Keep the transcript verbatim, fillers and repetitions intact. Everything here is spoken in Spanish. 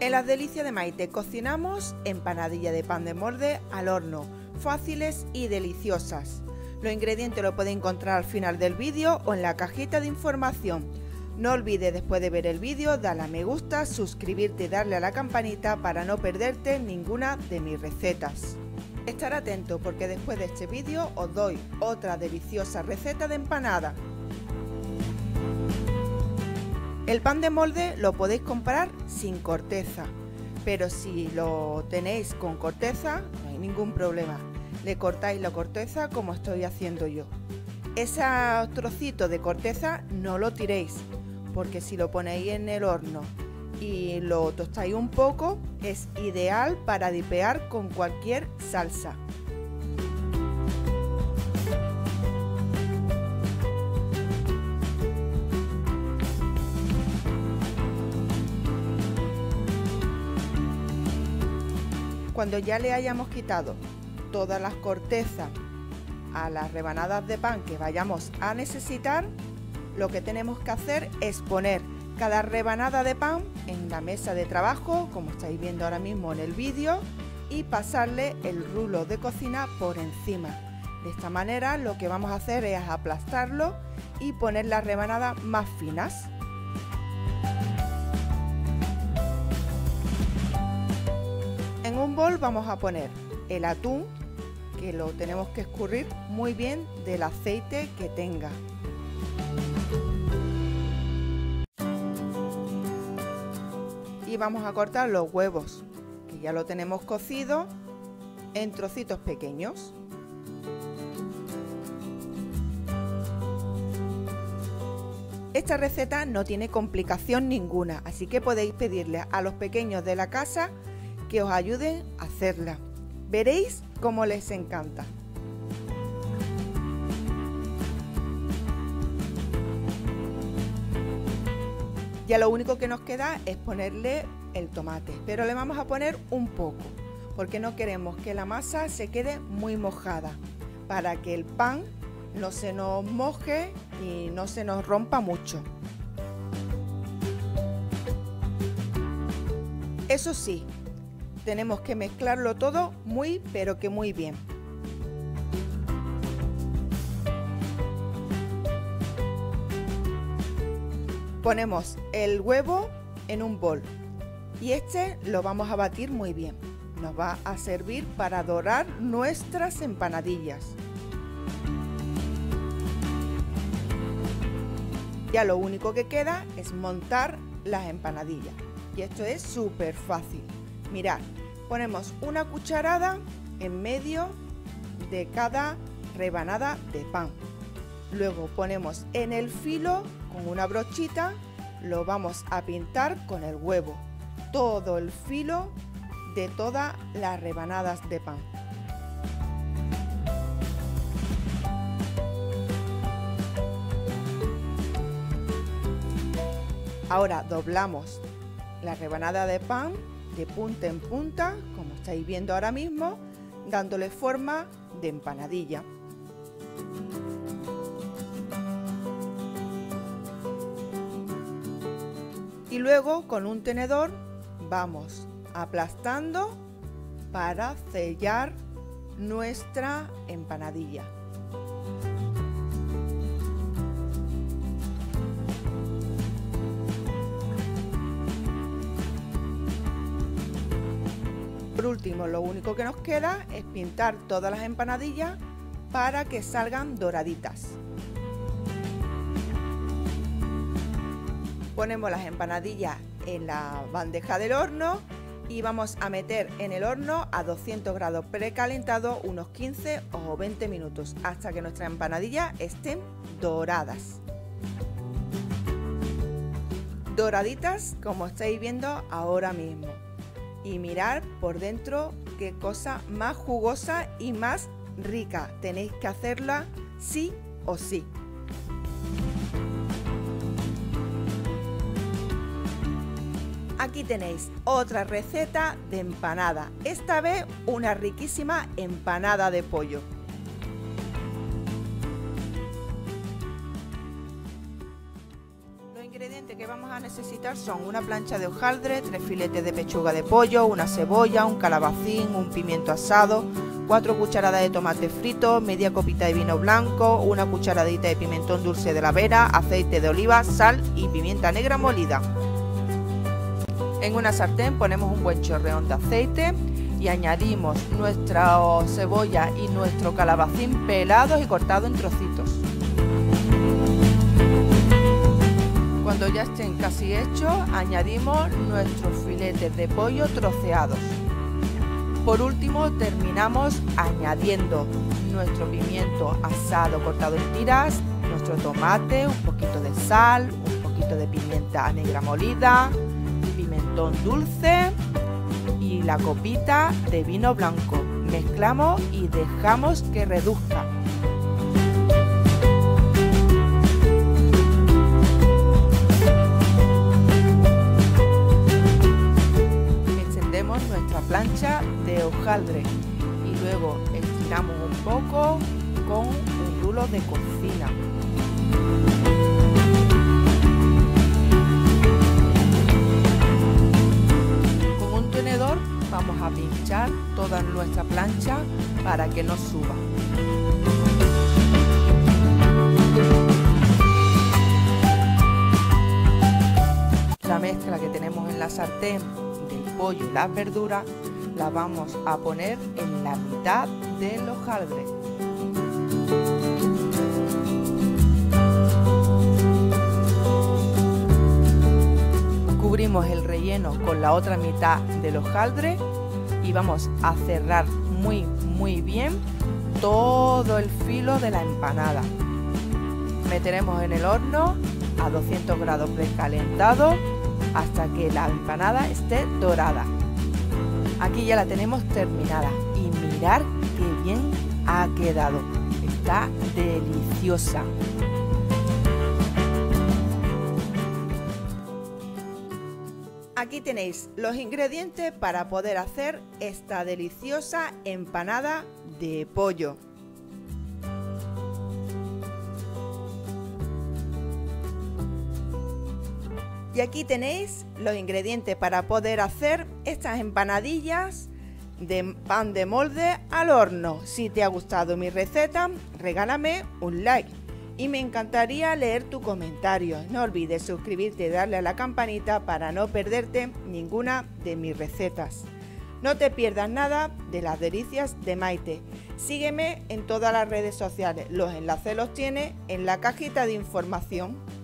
En Las Delicias de Mayte cocinamos empanadilla de pan de molde al horno, fáciles y deliciosas. Los ingredientes los puedes encontrar al final del vídeo o en la cajita de información. No olvides, después de ver el vídeo, darle a me gusta, suscribirte y darle a la campanita para no perderte ninguna de mis recetas. Estar atento porque después de este vídeo os doy otra deliciosa receta de empanada. El pan de molde lo podéis comprar sin corteza, pero si lo tenéis con corteza no hay ningún problema. Le cortáis la corteza como estoy haciendo yo. Esos trocitos de corteza no lo tiréis, porque si lo ponéis en el horno y lo tostáis un poco, es ideal para dipear con cualquier salsa. Cuando ya le hayamos quitado todas las cortezas a las rebanadas de pan que vayamos a necesitar, lo que tenemos que hacer es poner cada rebanada de pan en la mesa de trabajo, como estáis viendo ahora mismo en el vídeo, y pasarle el rulo de cocina por encima. De esta manera lo que vamos a hacer es aplastarlo y poner las rebanadas más finas. En un bol vamos a poner el atún, que lo tenemos que escurrir muy bien del aceite que tenga. Y vamos a cortar los huevos, que ya lo tenemos cocido, en trocitos pequeños. Esta receta no tiene complicación ninguna, así que podéis pedirle a los pequeños de la casa que os ayuden a hacerla. Veréis cómo les encanta. Ya lo único que nos queda es ponerle el tomate, pero le vamos a poner un poco, porque no queremos que la masa se quede muy mojada, para que el pan no se nos moje y no se nos rompa mucho. Eso sí, tenemos que mezclarlo todo muy, pero que muy bien. Ponemos el huevo en un bol y este lo vamos a batir muy bien. Nos va a servir para dorar nuestras empanadillas. Ya lo único que queda es montar las empanadillas y esto es súper fácil. Mirad, ponemos una cucharada en medio de cada rebanada de pan. Luego ponemos en el filo con una brochita, lo vamos a pintar con el huevo, todo el filo de todas las rebanadas de pan. Ahora doblamos la rebanada de pan de punta en punta, como estáis viendo ahora mismo, dándole forma de empanadilla. Y luego con un tenedor vamos aplastando para sellar nuestra empanadilla. Por último, lo único que nos queda es pintar todas las empanadillas para que salgan doraditas. Ponemos las empanadillas en la bandeja del horno y vamos a meter en el horno a doscientos grados precalentado unos quince o veinte minutos hasta que nuestras empanadillas estén doradas. Doraditas como estáis viendo ahora mismo. Y mirad por dentro qué cosa más jugosa y más rica. Tenéis que hacerla sí o sí. Aquí tenéis otra receta de empanada, esta vez una riquísima empanada de pollo. Los ingredientes que vamos a necesitar necesitar son una plancha de hojaldre, tres filetes de pechuga de pollo, una cebolla, un calabacín, un pimiento asado, cuatro cucharadas de tomate frito, media copita de vino blanco, una cucharadita de pimentón dulce de la Vera, aceite de oliva, sal y pimienta negra molida. En una sartén ponemos un buen chorreón de aceite y añadimos nuestra cebolla y nuestro calabacín pelados y cortados en trocitos. Cuando ya estén casi hechos, añadimos nuestros filetes de pollo troceados. Por último, terminamos añadiendo nuestro pimiento asado cortado en tiras, nuestro tomate, un poquito de sal, un poquito de pimienta negra molida, pimentón dulce y la copita de vino blanco. Mezclamos y dejamos que reduzca. Extendemos nuestra plancha de hojaldre y luego estiramos un poco con un rulo de cocina. Vamos a pinchar toda nuestra plancha para que no suba. La mezcla que tenemos en la sartén del pollo y las verduras la vamos a poner en la mitad del hojaldre. Cubrimos el relleno con la otra mitad del hojaldre y vamos a cerrar muy muy bien todo el filo de la empanada. Meteremos en el horno a doscientos grados precalentado hasta que la empanada esté dorada. Aquí ya la tenemos terminada y mirad qué bien ha quedado. Está deliciosa. Aquí tenéis los ingredientes para poder hacer esta deliciosa empanada de pollo. Y aquí tenéis los ingredientes para poder hacer estas empanadillas de pan de molde al horno. Si te ha gustado mi receta, regálame un like. Y me encantaría leer tu comentario. No olvides suscribirte y darle a la campanita para no perderte ninguna de mis recetas. No te pierdas nada de Las Delicias de Maite. Sígueme en todas las redes sociales. Los enlaces los tienes en la cajita de información.